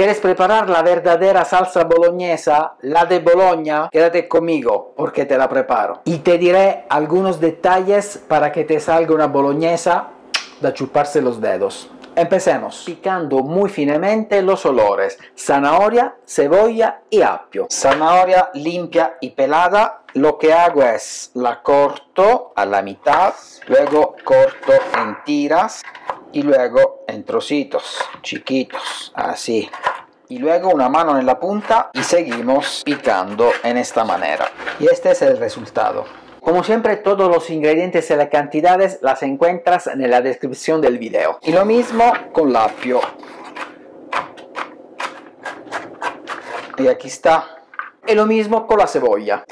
¿Quieres preparar la verdadera salsa boloñesa, la de Bolonia? Quédate conmigo porque te la preparo. Y te diré algunos detalles para que te salga una boloñesa de chuparse los dedos. Empecemos picando muy finemente los olores, zanahoria, cebolla y apio. Zanahoria limpia y pelada, lo que hago es la corto a la mitad, luego corto en tiras y luego en trocitos chiquitos, así. Y luego una mano en la punta y seguimos picando en esta manera. Y este es el resultado. Como siempre, todos los ingredientes y las cantidades las encuentras en la descripción del video. Y lo mismo con l'apio. Y aquí está. Y lo mismo con la cebolla.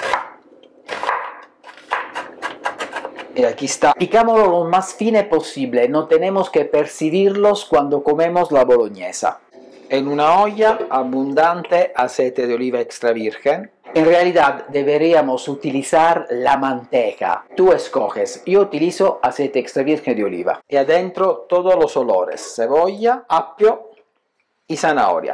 Y aquí está. Picámoslo lo más fine posible, no tenemos que percibirlos cuando comemos la boloñesa. En una olla abundante aceite de oliva extra virgen. En realidad deberíamos utilizar la manteca. Tú escoges, yo utilizo aceite extra virgen de oliva. Y adentro todos los olores, cebolla, apio y zanahoria.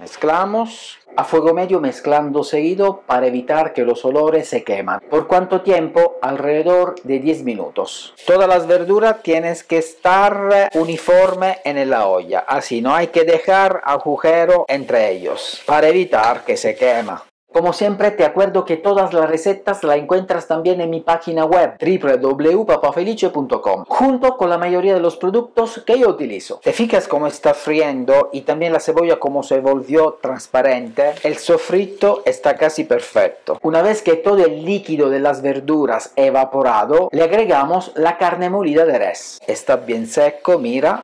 Mezclamos a fuego medio, mezclando seguido para evitar que los olores se queman. ¿Por cuánto tiempo? Alrededor de 10 minutos. Todas las verduras tienes que estar uniforme en la olla, así no hay que dejar agujero entre ellos para evitar que se quema. Como siempre, te acuerdo que todas las recetas las encuentras también en mi página web www.papafelice.com, junto con la mayoría de los productos que yo utilizo. Te fijas cómo está friendo y también la cebolla como se volvió transparente. El sofrito está casi perfecto. Una vez que todo el líquido de las verduras evaporado, le agregamos la carne molida de res. Está bien seco, mira.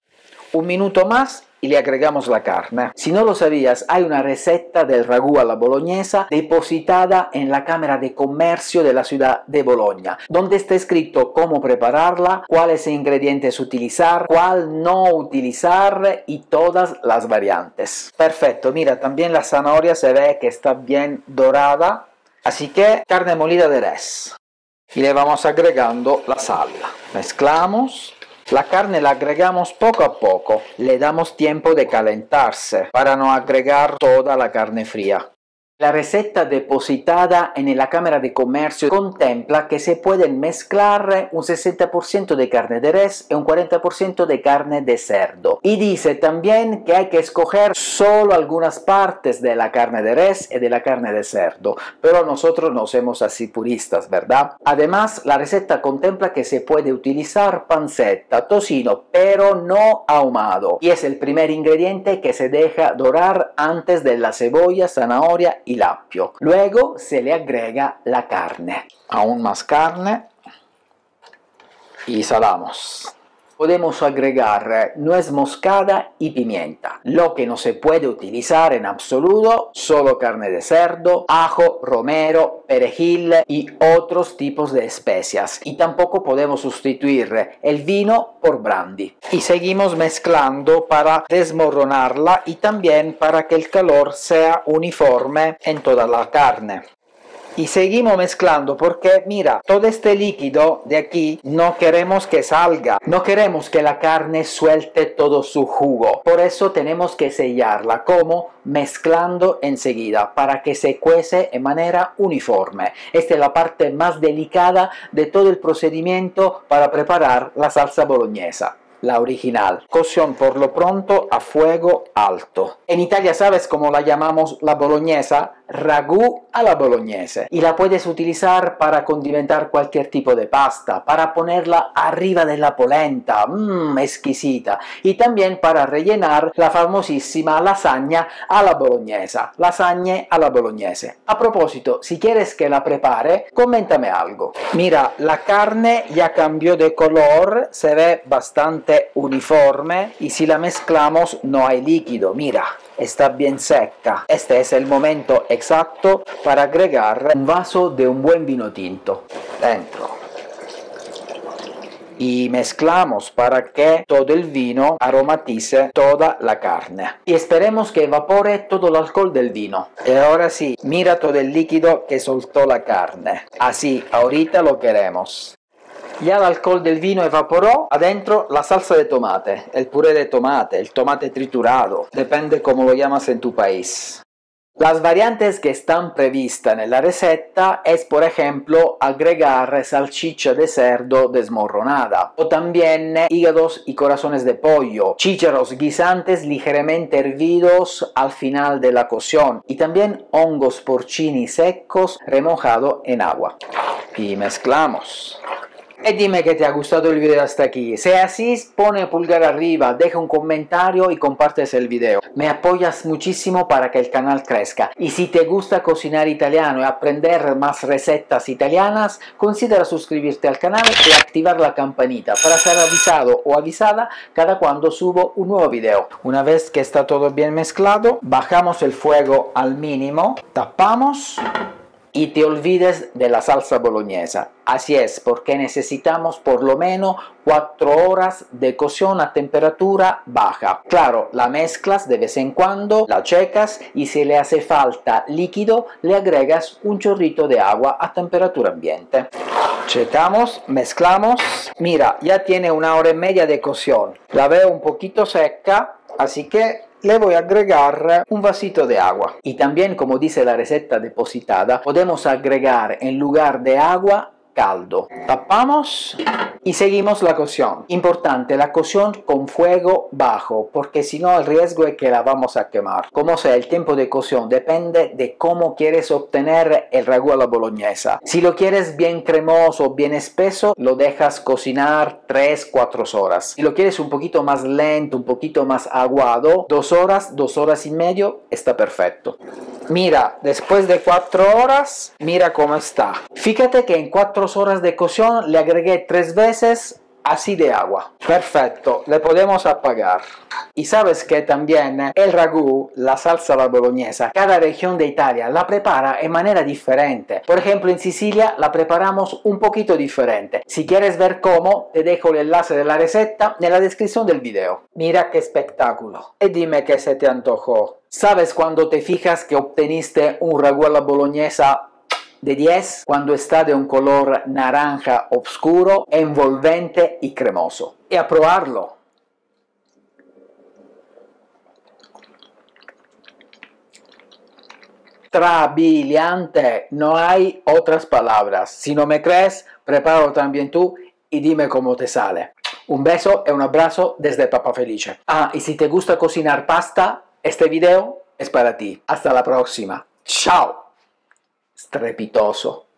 Un minuto más y le agregamos la carne. Si no lo sabías, hay una receta del ragù alla bolognesa depositada en la Cámara de Comercio de la ciudad de Bolonia, donde está escrito cómo prepararla, cuáles ingredientes utilizar, cuál no utilizar y todas las variantes. Perfecto, mira, también la zanahoria se ve que está bien dorada, así que carne molida de res. Y le vamos agregando la sal. Mezclamos. La carne la agregamos poco a poco, le damos tiempo de calentarse para no agregar toda la carne fría. La receta depositada en la Cámara de Comercio contempla que se pueden mezclar un 60% de carne de res y un 40% de carne de cerdo. Y dice también que hay que escoger solo algunas partes de la carne de res y de la carne de cerdo, pero nosotros no somos así puristas, ¿verdad? Además, la receta contempla que se puede utilizar panceta, tocino, pero no ahumado. Y es el primer ingrediente que se deja dorar antes de la cebolla, zanahoria y l'apio. Luego se le agrega la carne, aún más carne, y salamos. Podemos agregar nuez moscada y pimienta. Lo que no se puede utilizar en absoluto, solo carne de cerdo, ajo, romero, perejil y otros tipos de especias. Y tampoco podemos sustituir el vino por brandy. Y seguimos mezclando para desmoronarla y también para que el calor sea uniforme en toda la carne. Y seguimos mezclando porque, mira, todo este líquido de aquí no queremos que salga. No queremos que la carne suelte todo su jugo. Por eso tenemos que sellarla, como mezclando enseguida, para que se cuece de manera uniforme. Esta es la parte más delicada de todo el procedimiento para preparar la salsa boloñesa, la original. Cocción por lo pronto a fuego alto. En Italia, ¿sabes cómo la llamamos la boloñesa? Ragù alla bolognese. Y la puedes utilizar para condimentar cualquier tipo de pasta, para ponerla arriba de la polenta, exquisita, y también para rellenar la famosísima lasagna alla bolognese, lasagne alla bolognese. A propósito, si quieres que la prepare, coméntame algo. Mira, la carne ya cambió de color, se ve bastante uniforme, y si la mezclamos no hay líquido, mira. Está bien seca. Este es el momento exacto para agregar un vaso de un buen vino tinto dentro y mezclamos para que todo el vino aromatice toda la carne y esperemos que evapore todo el alcohol del vino. Y ahora sí, mira todo el líquido que soltó la carne, así ahorita lo queremos. L'alcol del vino evaporò, ha dentro la salsa de tomate, il purè de tomate, il tomate triturado, depende come lo llamas en tu país. Las variantes que están previstas en la receta es, por ejemplo, agregar salchicha de cerdo desmorronada, o también hígados y corazones de pollo, chícharos guisantes ligeramente hervidos al final de la cocción, y también hongos porcini secos remojados en agua. Y mezclamos. E dimmi che ti ha gustato il video hasta aquí. Se así, pone pulgar arriba, deja un comentario y compartes el video. Me apoyas muchísimo para que el canal crezca. Y si te gusta cocinar italiano y aprender más recetas italianas, considera suscribirte al canal y activar la campanita para ser avisado o avisada cada cuando subo un nuevo video. Una vez que está todo bien mezclado, bajamos el fuego al mínimo, tapamos. Y te olvides de la salsa boloñesa. Así es, porque necesitamos por lo menos 4 horas de cocción a temperatura baja. Claro, la mezclas de vez en cuando, la checas y si le hace falta líquido, le agregas un chorrito de agua a temperatura ambiente. Checamos, mezclamos. Mira, ya tiene 1 hora y media de cocción. La veo un poquito seca, así que le voy a agregar un vasito de agua. Y también, como dice la receta depositada, podemos agregar en lugar de agua caldo. Tapamos y seguimos la cocción. Importante, la cocción con fuego bajo, porque si no el riesgo es que la vamos a quemar. Como sea, el tiempo de cocción depende de cómo quieres obtener el ragù a la boloñesa. Si lo quieres bien cremoso, bien espeso, lo dejas cocinar 3-4 horas. Si lo quieres un poquito más lento, un poquito más aguado, 2 horas, 2 horas y medio, está perfecto. Mira, después de 4 horas, mira cómo está. Fíjate que en 4 horas de cocción le agregué 3 veces así de agua. Perfecto, le podemos apagar. Y sabes que también el ragù, la salsa la boloñesa, cada región de Italia la prepara de manera diferente. Por ejemplo, en Sicilia la preparamos un poquito diferente. Si quieres ver cómo, te dejo el enlace de la receta en la descripción del video. Mira qué espectáculo. Y dime qué se te antojó. ¿Sabes cuando te fijas que obteniste un ragù a la boloñesa de 10 cuando está de un color naranja oscuro, envolvente y cremoso? Y a probarlo. Trabiliante, no hay otras palabras. Si no me crees, prepáralo también tú y dime cómo te sale. Un beso y un abrazo desde Papa Felice. Ah, y si te gusta cocinar pasta, este video es para ti. Hasta la próxima. Ciao. Strepitoso.